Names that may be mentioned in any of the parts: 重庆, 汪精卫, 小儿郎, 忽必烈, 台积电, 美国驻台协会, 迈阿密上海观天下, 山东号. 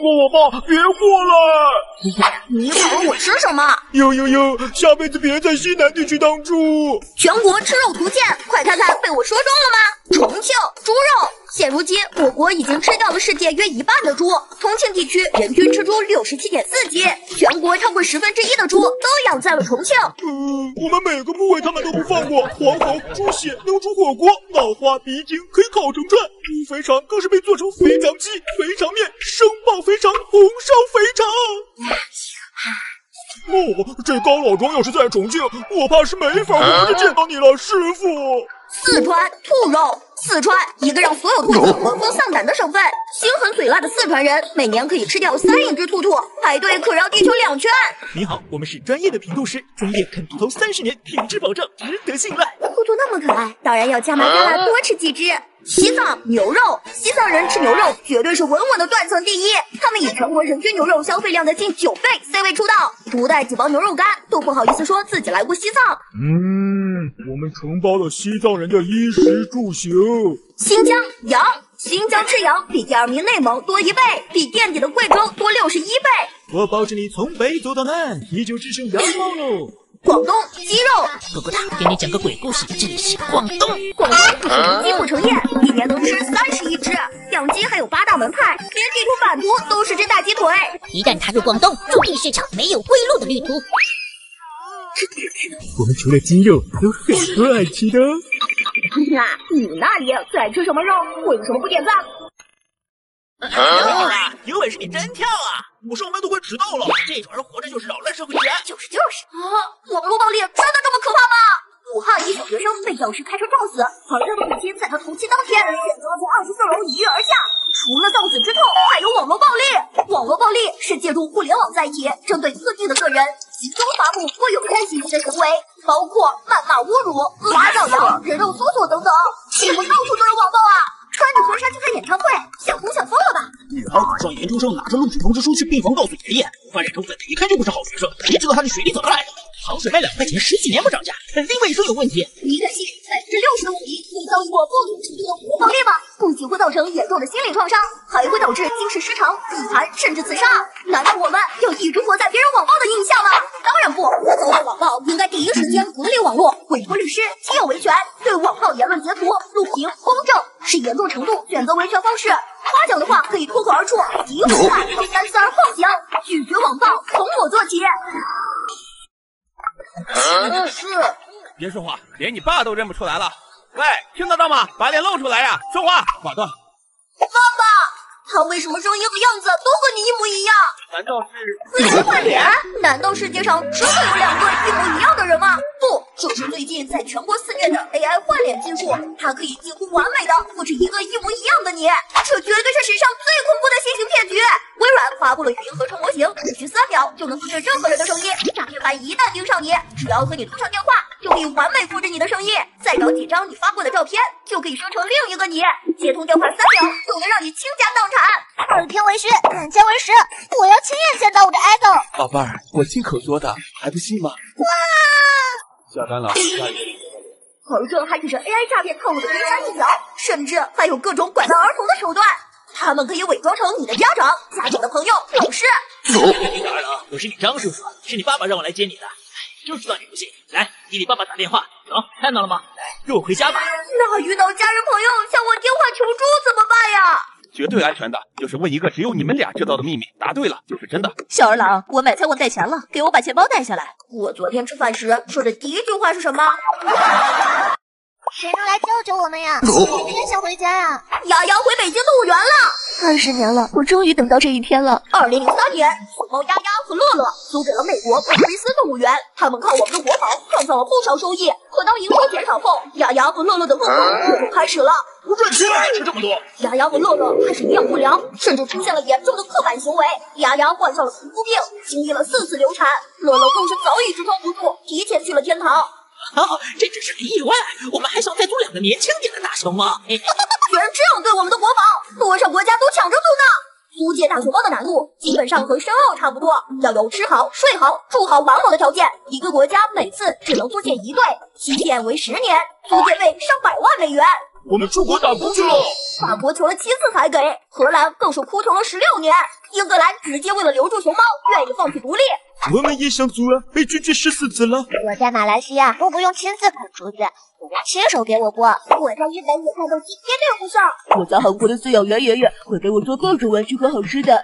过我吧，别过来！你踩我吃什么？呦，下辈子别在西南地区当猪。全国吃肉图鉴，快看看被我说中了吗？重庆猪肉，现如今我国已经吃掉了世界约一半的猪。重庆地区人均吃猪67.4斤，全国超过1/10的猪都养在了重庆。我们每个部位他们都不放过，黄喉、猪血、牛煮火锅、脑花、鼻涕可以烤成串，猪肥肠更是被做成肥肠鸡、肥肠面、生爆肥肠、红烧肥肠。哦，这高老庄要是在重庆，我怕是没法活着见到你了，师傅。四川兔肉，四川一个让所有兔子闻风丧胆的省份，心狠嘴辣的四川人每年可以吃掉3亿只兔兔，排队可绕地球2圈。你好，我们是专业的评兔师，专业啃兔头30年，品质保证，值得信赖。兔兔那么可爱，当然要加码加辣多吃几只。西藏牛肉，西藏人吃牛肉绝对是稳稳的断层第一，他们以全国人均牛肉消费量的近9倍 C 位出道，不带几包牛肉干都不好意思说自己来过西藏。我们承包了西藏人的衣食住行。新疆羊，新疆吃羊比第2名内蒙多1倍，比垫底的贵州多61倍。我包着你从北走到南，你就只剩羊毛喽。广东鸡肉，狗狗塔给你讲个鬼故事，这里是广东。广东成鸡不成宴，一年能吃31只，养鸡还有8大门派，连地图版图都是只大鸡腿。一旦踏入广东，注定市场没有归路的旅途。我们除了鸡肉，有很多爱吃的。那你那里最爱吃什么肉？为什么不点赞？有本事你真跳啊！我上班都快迟到了，这种人活着就是扰乱社会治安。就是啊！网络暴力真的这么可怕吗？武汉一小学生被教师开车撞死，儿子的母亲在他头七当天选择了从24楼一跃而下。除了丧子之痛，还有网络暴力。网络暴力是借助互联网载体，针对特定的个人集中发布富有煽情性的行为，包括谩骂、侮辱、恶意造谣、人肉搜索等等。是不是到处都是网暴啊？穿着婚纱去看演唱会，想红想疯了吧？女孩晚上研究生拿着录取通知书去病房告诉爷爷，头发染成粉的一看就不是好学生，谁知道他是学历怎么来的？糖水卖2块钱，10几年不涨价，肯定卫生有问题。一个系60%的比例会遭遇过不同程度的网络暴力吗？不仅会造成严重的心理创伤，还会导致精神失常、自残甚至自杀。难道我们要一直活在别人网暴的印象吗？当然不，遭到网暴应该第一时间隔离网络，委托律师、亲友维权，对网暴言论截图、录屏公证，是严重程度选择维权方式。夸奖的话可以脱口而出，诋毁话要3思而后行，拒绝网暴，从我做起。是，别说话，连你爸都认不出来了。喂，听得到吗？把脸露出来呀！说话，挂断。爸爸，他为什么声音和样子都和你一模一样？难道是最近换脸？难道世界上只会有2个一模一样的人吗？不，这是最近在全国肆虐的 AI 换脸技术，它可以几乎完美的复制一个一模一样的你，这绝对是史上最恐怖的新型骗局。微软发布了语音合成模型，只需3秒就能复制任何人的声音。诈骗犯一旦盯上你，只要和你通上电话，就可以完美复制你的声音，再找几张你发过的照片，就可以生成另一个你。接通电话3秒，就能让你倾家荡产。耳偏为虚，眼见为实，我要亲眼见到我的 idol。宝贝儿，我信口说的，还不信吗？哇！下单了，下雨。而这还只是 AI 诈骗套路的冰山一角，甚至还有各种拐卖儿童的手段。他们可以伪装成你的家长、家长的朋友、老师。别打扰，我是你张叔叔，是你爸爸让我来接你的。就知道你不信，来，你给爸爸打电话。走，看到了吗？来，跟我回家吧。那遇到家人朋友向我电话求助怎么办呀？绝对安全的，就是问一个只有你们俩知道的秘密，答对了就是真的。小二郎，我买菜忘带钱了，给我把钱包带下来。我昨天吃饭时说的第一句话是什么？谁能来救救我们呀？我也想回家呀！雅雅回北京动物园了。20年了，我终于等到这一天了。2003年，小猫丫丫和乐乐租给了美国布里斯动物园，他们靠我们的国宝创造了不少收益。可当营收减少后，雅雅和乐乐的噩梦就开始了。不赚钱还吃这么多！雅雅和乐乐开始营养不良，甚至出现了严重的刻板行为。雅雅患上了皮肤病，经历了4次流产。乐乐更是早已支撑不住，提前去了天堂。哦，这只是个意外，我们还想再租2个年轻点的大熊猫。居然这样对我们的国宝，多少国家都抢着租呢！租借大熊猫的难度基本上和申奥差不多，要有吃好、睡好、住好、玩好的条件。一个国家每次只能租借1对，期限为10年，租借费上百万美元。我们出国打工去了。法国求了7次才给，荷兰更是哭穷了16年，英格兰直接为了留住熊猫，愿意放弃独立。 我们也想阻拦被拒绝14次了。我在马来西亚都不用亲自啃竹子，人家亲手给我剥。我在日本也看到天天无上。我在韩国的饲养员爷爷会给我做各种玩具和好吃的。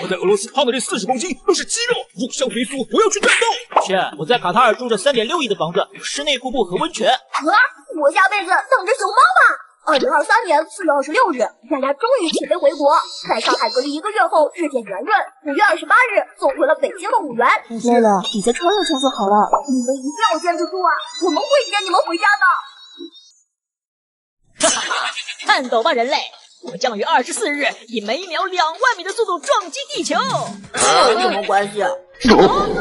我在俄罗斯胖的这40公斤都是肌肉，入乡随俗，我要去战斗。切，我在卡塔尔住着3.6亿的房子，有室内瀑布和温泉。啊，我下辈子等着熊猫吧。 2023年4月26日，大家终于起飞回国，在上海隔离1个月后日渐圆润。5月28日送回了北京的5元。累了，底下穿又穿就好了。你们一定要坚持住啊！我们会接你们回家的。哈哈哈！看走吧，人类！我将于24日以每秒2万米的速度撞击地球。有什么关系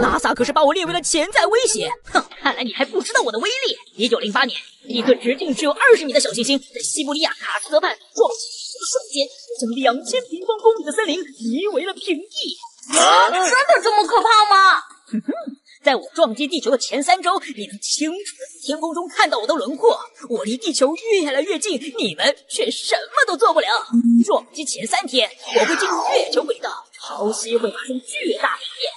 ？NASA 可是把我列为了潜在威胁。哼，看来你还不知道我的威力。 1908年，一颗直径只有20米的小行星在西伯利亚卡斯德畔撞击地球的瞬间，将2000平方公里的森林夷为了平地。啊，真的这么可怕吗？哼哼，在我撞击地球的前3周，你能清楚地在天空中看到我的轮廓。我离地球越来越近，你们却什么都做不了。撞击前3天，我会进入月球轨道，潮汐会发生巨大改变，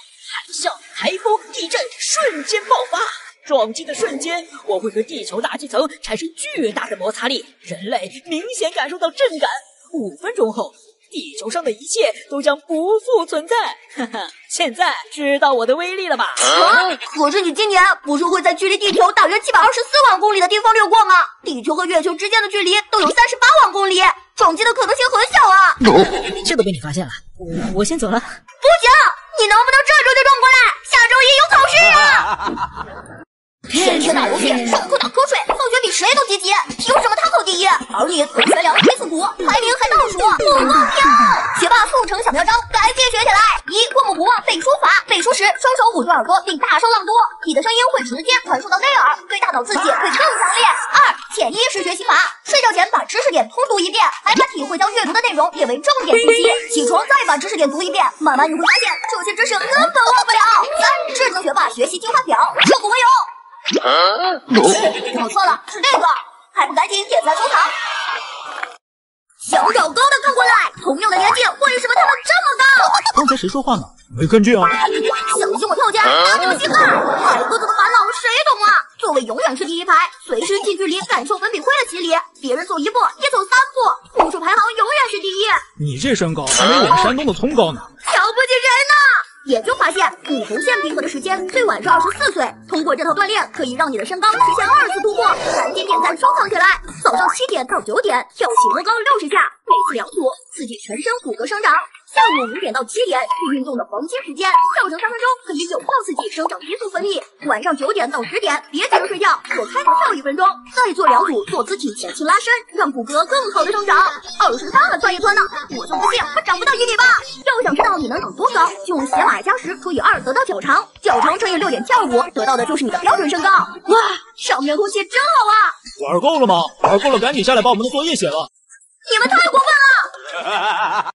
海啸、台风、地震瞬间爆发。 撞击的瞬间，我会和地球大气层产生巨大的摩擦力，人类明显感受到震感。5分钟后，地球上的一切都将不复存在。哈哈，现在知道我的威力了吧？啊！可是你今年不是会在距离地球大约724万公里的地方掠过吗？地球和月球之间的距离都有38万公里，撞击的可能性很小啊！这都被你发现了，我先走了。不行，你能不能这周就撞过来？下周一有考试啊！天天打游戏，上课打瞌睡，放学比谁都积极。凭什么他考第一，而你总悬梁推刺股，排名还倒数？我疯了！学霸速成小妙招，赶紧学起来！过目不忘背书法，背书时双手捂住耳朵并大声朗读，你的声音会直接传输到内耳，对大脑刺激会更强烈。2、潜意识学习法，睡觉前把知识点通读一遍，还把体会将阅读的内容列为重点学习。起床再把知识点读一遍，慢慢你会发现这些知识根本忘不了。3、智能学霸学习精华表，刻苦为勇。 搞错了，是这个，还不赶紧点赞收藏！想找高的跟过来，同样的年纪，为什么他们这么高？刚才谁说话呢？没看见啊！小心我跳脚，当心稀罕！矮个子的烦恼谁懂啊？座位永远是第1排，随时近距离感受粉笔灰的洗礼，别人走1步，你走3步，步数排行永远是第1。你这身高还没我们山东的葱高呢！瞧不起谁呢？ 研究发现，与红线平衡的时间最晚是24岁。通过这套锻炼，可以让你的身高实现2次突破。赶紧点赞收藏起来！早上7点到9点跳起摸高60下，背起2组，刺激全身骨骼生长。下午5点到7点是运动的黄金时间，跳绳3分钟可以有效刺激生长激素分泌。晚上9点到10点别急着睡觉，我开始跳1分钟，再做2组坐姿体前倾拉伸，让骨骼更好的生长。23了窜一窜呢，我就不信它长不到1米8。要想知道你能长多高，就用鞋码。 10除以2得到脚长，脚长乘以6.75，得到的就是你的标准身高。哇，上面空气真好啊！玩够了吗？玩够了，赶紧下来把我们的作业写了。你们太过分了！